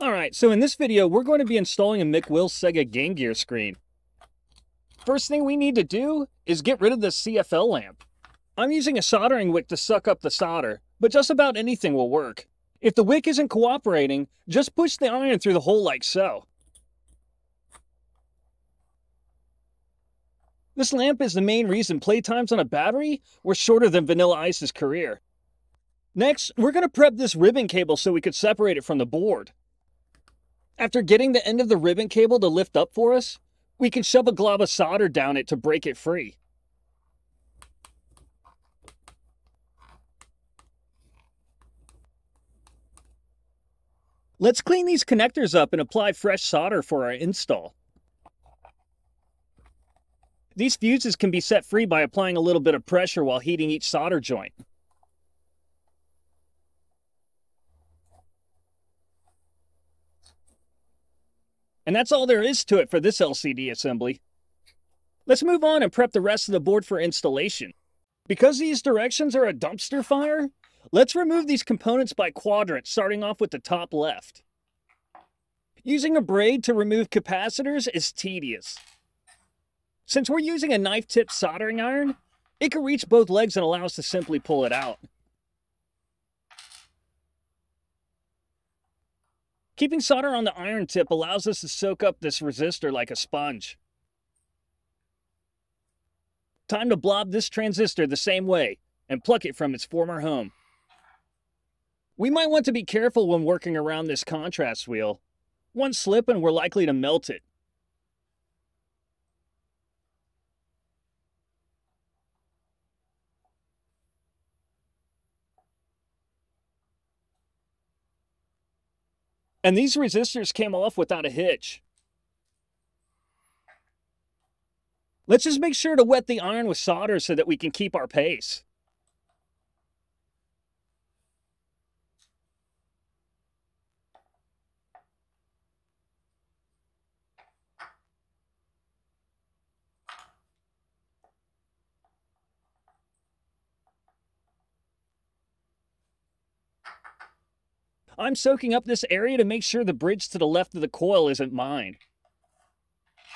Alright, so in this video, we're going to be installing a McWill Sega Game Gear screen. First thing we need to do is get rid of the CFL lamp. I'm using a soldering wick to suck up the solder, but just about anything will work. If the wick isn't cooperating, just push the iron through the hole like so. This lamp is the main reason playtimes on a battery were shorter than Vanilla Ice's career. Next, we're going to prep this ribbon cable so we could separate it from the board. After getting the end of the ribbon cable to lift up for us, we can shove a glob of solder down it to break it free. Let's clean these connectors up and apply fresh solder for our install. These fuses can be set free by applying a little bit of pressure while heating each solder joint. And that's all there is to it for this LCD assembly. Let's move on and prep the rest of the board for installation. Because these directions are a dumpster fire, let's remove these components by quadrant, starting off with the top left. Using a braid to remove capacitors is tedious. Since we're using a knife-tipped soldering iron, it can reach both legs and allow us to simply pull it out. Keeping solder on the iron tip allows us to soak up this resistor like a sponge. Time to blob this transistor the same way and pluck it from its former home. We might want to be careful when working around this contrast wheel. One slip and we're likely to melt it. And these resistors came off without a hitch. Let's just make sure to wet the iron with solder so that we can keep our pace. I'm soaking up this area to make sure the bridge to the left of the coil isn't mine.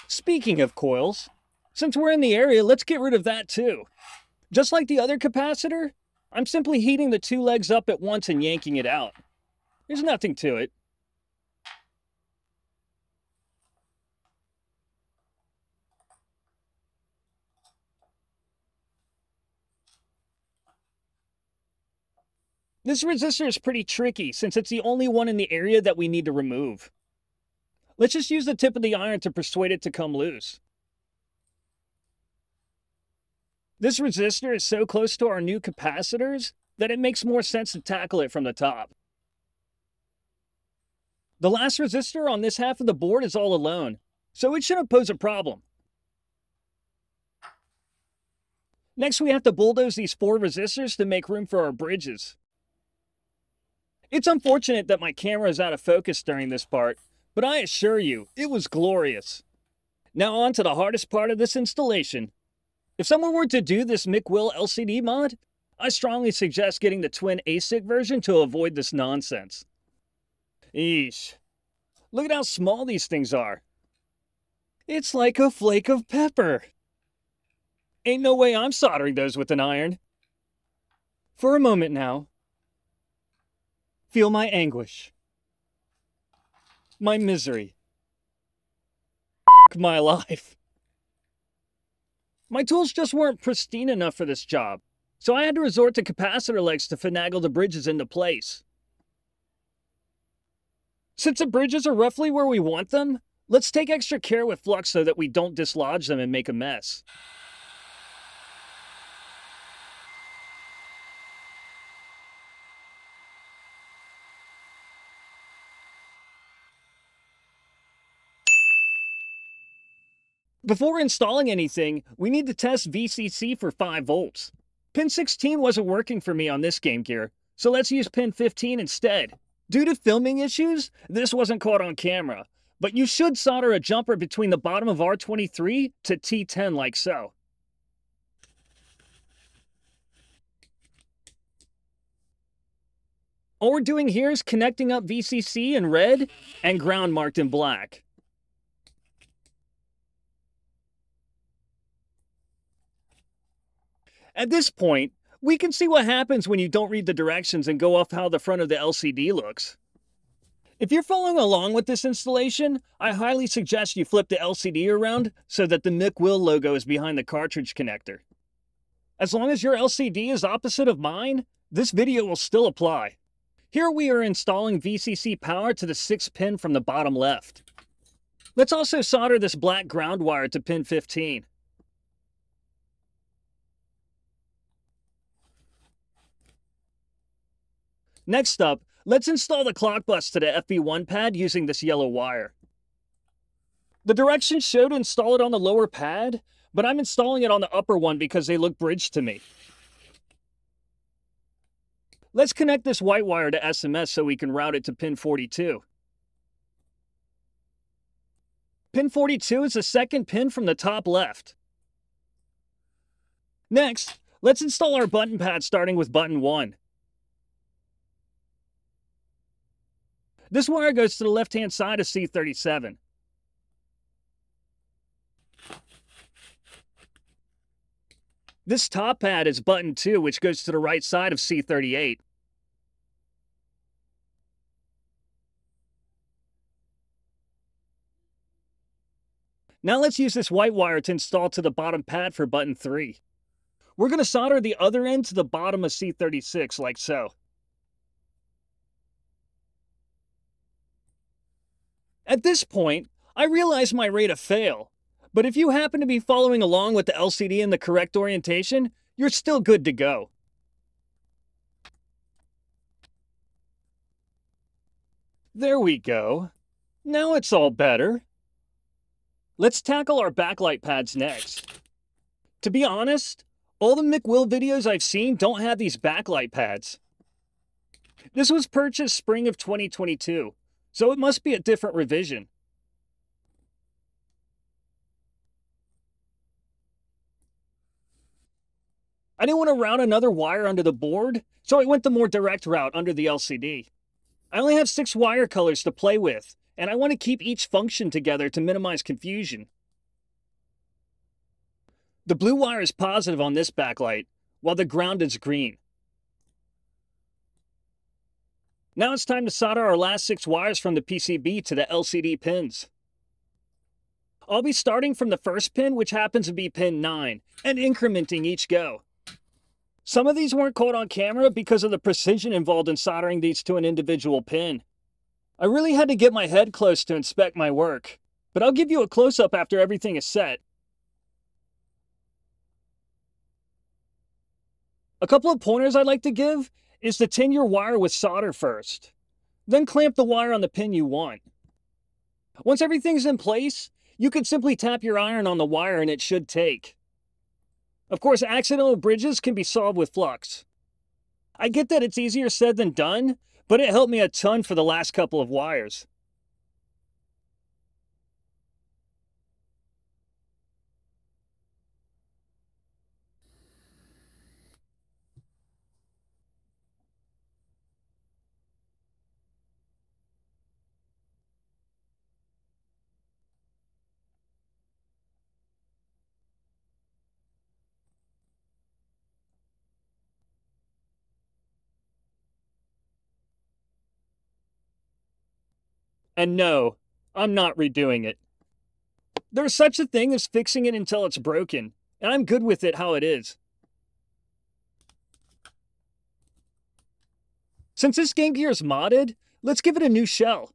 Speaking of coils, since we're in the area, let's get rid of that too. Just like the other capacitor, I'm simply heating the two legs up at once and yanking it out. There's nothing to it. This resistor is pretty tricky since it's the only one in the area that we need to remove. Let's just use the tip of the iron to persuade it to come loose. This resistor is so close to our new capacitors that it makes more sense to tackle it from the top. The last resistor on this half of the board is all alone, so it shouldn't pose a problem. Next, we have to bulldoze these four resistors to make room for our bridges. It's unfortunate that my camera is out of focus during this part, but I assure you, it was glorious. Now on to the hardest part of this installation. If someone were to do this McWill LCD mod, I strongly suggest getting the twin ASIC version to avoid this nonsense. Eesh. Look at how small these things are. It's like a flake of pepper. Ain't no way I'm soldering those with an iron. For a moment now, feel my anguish, my misery, my life. My tools just weren't pristine enough for this job, so I had to resort to capacitor legs to finagle the bridges into place. Since the bridges are roughly where we want them, let's take extra care with flux so that we don't dislodge them and make a mess. Before installing anything, we need to test VCC for 5 volts. Pin 16 wasn't working for me on this Game Gear, so let's use pin 15 instead. Due to filming issues, this wasn't caught on camera, but you should solder a jumper between the bottom of R23 to T10 like so. All we're doing here is connecting up VCC in red and ground marked in black. At this point, we can see what happens when you don't read the directions and go off how the front of the LCD looks. If you're following along with this installation, I highly suggest you flip the LCD around so that the McWill logo is behind the cartridge connector. As long as your LCD is opposite of mine, this video will still apply. Here we are installing VCC power to the 6th pin from the bottom left. Let's also solder this black ground wire to pin 15. Next up, let's install the ClockBus to the FB1 pad using this yellow wire. The directions show to install it on the lower pad, but I'm installing it on the upper one because they look bridged to me. Let's connect this white wire to SMS so we can route it to pin 42. Pin 42 is the 2nd pin from the top left. Next, let's install our button pad starting with button 1. This wire goes to the left-hand side of C37. This top pad is button 2, which goes to the right side of C38. Now let's use this white wire to install to the bottom pad for button 3. We're going to solder the other end to the bottom of C36, like so. At this point, I realize my rate of fail, but if you happen to be following along with the LCD in the correct orientation, you're still good to go. There we go. Now it's all better. Let's tackle our backlight pads next. To be honest, all the McWill videos I've seen don't have these backlight pads. This was purchased spring of 2022. So it must be a different revision. I didn't want to route another wire under the board, so I went the more direct route under the LCD. I only have 6 wire colors to play with, and I want to keep each function together to minimize confusion. The blue wire is positive on this backlight, while the ground is green. Now it's time to solder our last 6 wires from the PCB to the LCD pins. I'll be starting from the 1st pin, which happens to be pin 9, and incrementing each go. Some of these weren't caught on camera because of the precision involved in soldering these to an individual pin. I really had to get my head close to inspect my work, but I'll give you a close-up after everything is set. A couple of pointers I'd like to give is to tin your wire with solder first. Then clamp the wire on the pin you want. Once everything's in place, you can simply tap your iron on the wire and it should take. Of course, accidental bridges can be solved with flux. I get that it's easier said than done, but it helped me a ton for the last couple of wires. And no, I'm not redoing it. There's such a thing as fixing it until it's broken, and I'm good with it how it is. Since this Game Gear is modded, let's give it a new shell.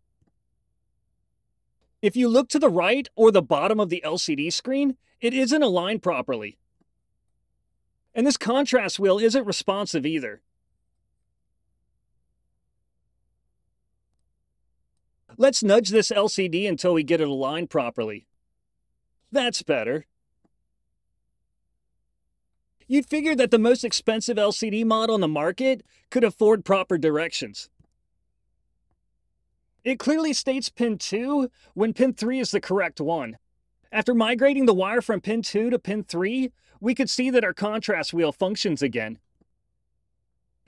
If you look to the right or the bottom of the LCD screen, it isn't aligned properly. And this contrast wheel isn't responsive either. Let's nudge this LCD until we get it aligned properly. That's better. You'd figure that the most expensive LCD model on the market could afford proper directions. It clearly states pin 2 when pin 3 is the correct one. After migrating the wire from pin 2 to pin 3, we could see that our contrast wheel functions again.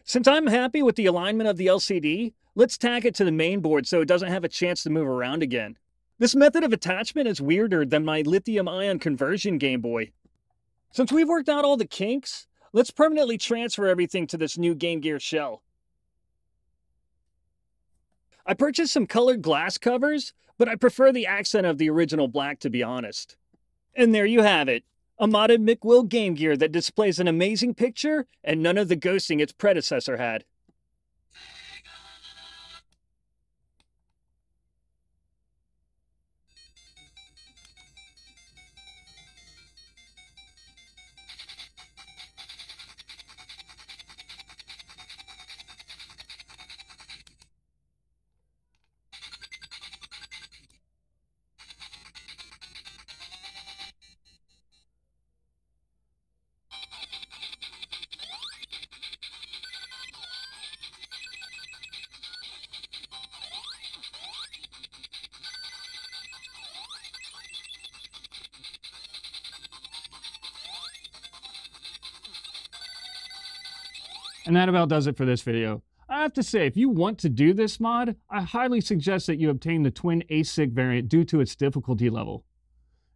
Since I'm happy with the alignment of the LCD, let's tack it to the main board so it doesn't have a chance to move around again. This method of attachment is weirder than my lithium-ion conversion Game Boy. Since we've worked out all the kinks, let's permanently transfer everything to this new Game Gear shell. I purchased some colored glass covers, but I prefer the accent of the original black, to be honest. And there you have it. A modded McWill Game Gear that displays an amazing picture and none of the ghosting its predecessor had. And that about does it for this video. I have to say, if you want to do this mod, I highly suggest that you obtain the twin ASIC variant due to its difficulty level.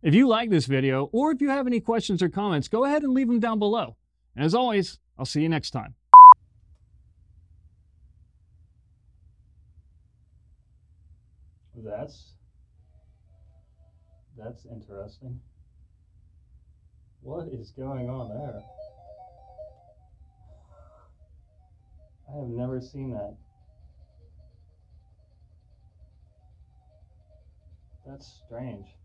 If you like this video, or if you have any questions or comments, go ahead and leave them down below. And as always, I'll see you next time. That's interesting. What is going on there? I have never seen that. That's strange.